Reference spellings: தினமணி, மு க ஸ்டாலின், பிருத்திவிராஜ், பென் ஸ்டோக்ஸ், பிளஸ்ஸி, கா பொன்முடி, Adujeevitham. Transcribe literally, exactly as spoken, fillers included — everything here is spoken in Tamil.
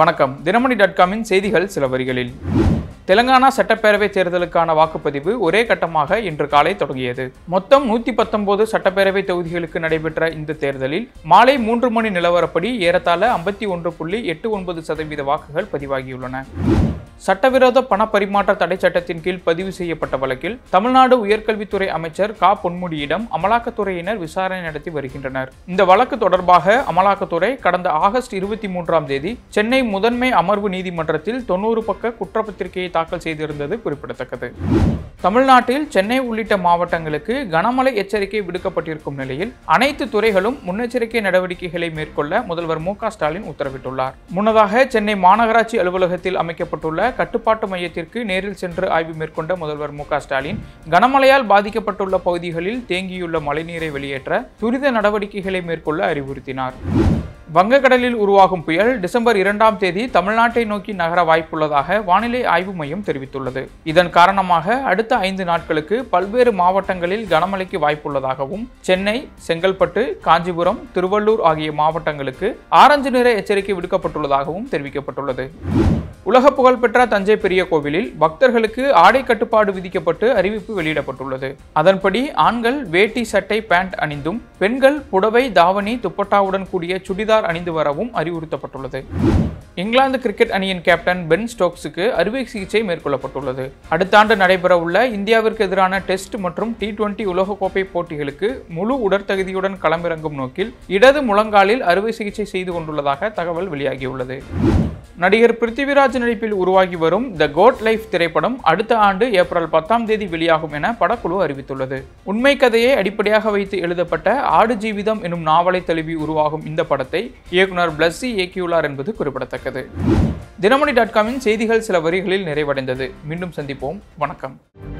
வணக்கம். தினமணி டாட் காமின் செய்திகள் சில வரிகளில். தெலங்கானா சட்டப்பேரவைத் தேர்தலுக்கான வாக்குப்பதிவு ஒரே கட்டமாக இன்று காலை தொடங்கியது. மொத்தம் நூற்றி பத்தொன்பது சட்டப்பேரவை தொகுதிகளுக்கு நடைபெற்ற இந்த தேர்தலில் மாலை மூன்று மணி நிலவரப்படி ஏறத்தாழ ஐம்பத்தி ஒன்று புள்ளி எட்டு ஒன்பது சதவீத வாக்குகள் பதிவாகியுள்ளன. சட்டவிரோத பண பரிமாற்ற தடை சட்டத்தின் கீழ் பதிவு செய்யப்பட்ட வழக்கில் தமிழ்நாடு உயர்கல்வித்துறை அமைச்சர் கா பொன்முடியிடம் அமலாக்கத்துறையினர் விசாரணை நடத்தி வருகின்றனர். இந்த வழக்கு தொடர்பாக அமலாக்கத்துறை கடந்த ஆகஸ்ட் இருபத்தி மூன்றாம் தேதி சென்னை முதன்மை அமர்வு நீதிமன்றத்தில் தொன்னூறு பக்க குற்றப்பத்திரிகையை தாக்கல் செய்திருந்தது குறிப்பிடத்தக்கது. தமிழ்நாட்டில் சென்னை உள்ளிட்ட மாவட்டங்களுக்கு கனமழை எச்சரிக்கை விடுக்கப்பட்டிருக்கும் நிலையில் அனைத்து துறைகளும் முன்னெச்சரிக்கை நடவடிக்கைகளை மேற்கொள்ள முதல்வர் மு க ஸ்டாலின் உத்தரவிட்டுள்ளார். முன்னதாக சென்னை மாநகராட்சி அலுவலகத்தில் அமைக்கப்பட்டுள்ள கட்டுப்பாட்டு மையத்திற்கு நேரில் சென்று ஆய்வு மேற்கொண்ட முதல்வர் மு க ஸ்டாலின் கனமழையால் பாதிக்கப்பட்டுள்ள பகுதிகளில் தேங்கியுள்ள மழைநீரை வெளியேற்ற துரித நடவடிக்கைகளை மேற்கொள்ள அறிவுறுத்தினார். வங்கக்கடலில் உருவாகும் புயல் டிசம்பர் இரண்டாம் தேதி தமிழ்நாட்டை நோக்கி நகர வாய்ப்புள்ளதாக வானிலை ஆய்வு மையம் தெரிவித்துள்ளது. இதன் காரணமாக அடுத்த ஐந்து நாட்களுக்கு பல்வேறு மாவட்டங்களில் கனமழைக்கு வாய்ப்புள்ளதாகவும் சென்னை, செங்கல்பட்டு, காஞ்சிபுரம், திருவள்ளூர் ஆகிய மாவட்டங்களுக்கு ஆரஞ்சு நிற எச்சரிக்கை விடுக்கப்பட்டுள்ளதாகவும் தெரிவிக்கப்பட்டுள்ளது. உலக புகழ்பெற்ற தஞ்சை பெரிய கோவிலில் பக்தர்களுக்கு ஆடை கட்டுப்பாடு விதிக்கப்பட்டு அறிவிப்பு வெளியிடப்பட்டுள்ளது. அதன்படி ஆண்கள் வேட்டி, சட்டை, பேண்ட் அணிந்தும் பெண்கள் புடவை, தாவணி, துப்பட்டாவுடன் கூடிய சுடிதார் அணிந்து வரவும் அறிவுறுத்தப்பட்டுள்ளது. இங்கிலாந்து கிரிக்கெட் அணியின் கேப்டன் பென் ஸ்டோக்ஸுக்கு அறுவை சிகிச்சை மேற்கொள்ளப்பட்டுள்ளது. அடுத்த ஆண்டு நடைபெறவுள்ள இந்தியாவிற்கு எதிரான டெஸ்ட் மற்றும் டி டுவெண்டி உலகக்கோப்பை போட்டிகளுக்கு முழு உடற்தகுதியுடன் களமிறங்கும் நோக்கில் இடது முழங்காலில் அறுவை சிகிச்சை செய்து கொண்டுள்ளதாக தகவல் வெளியாகியுள்ளது. நடிகர் பிருத்திவிராஜ் நடிப்பில் உருவாகி வரும் த குட் லைஃப் திரைப்படம் அடுத்த ஆண்டு ஏப்ரல் பத்தாம் தேதி வெளியாகும் என படக்குழு அறிவித்துள்ளது. உண்மை கதையை அடிப்படையாக வைத்து எழுதப்பட்ட ஆடுஜீவிதம் எனும் நாவலை தழுவி உருவாகும் இந்த படத்தை இயக்குனர் பிளஸ்ஸி இயக்கியுள்ளார் என்பது குறிப்பிடத்தக்கது. தினமணி டாட் காமின் செய்திகள் சில வரிகளில் நிறைவடைந்தது. மீண்டும் சந்திப்போம். வணக்கம்.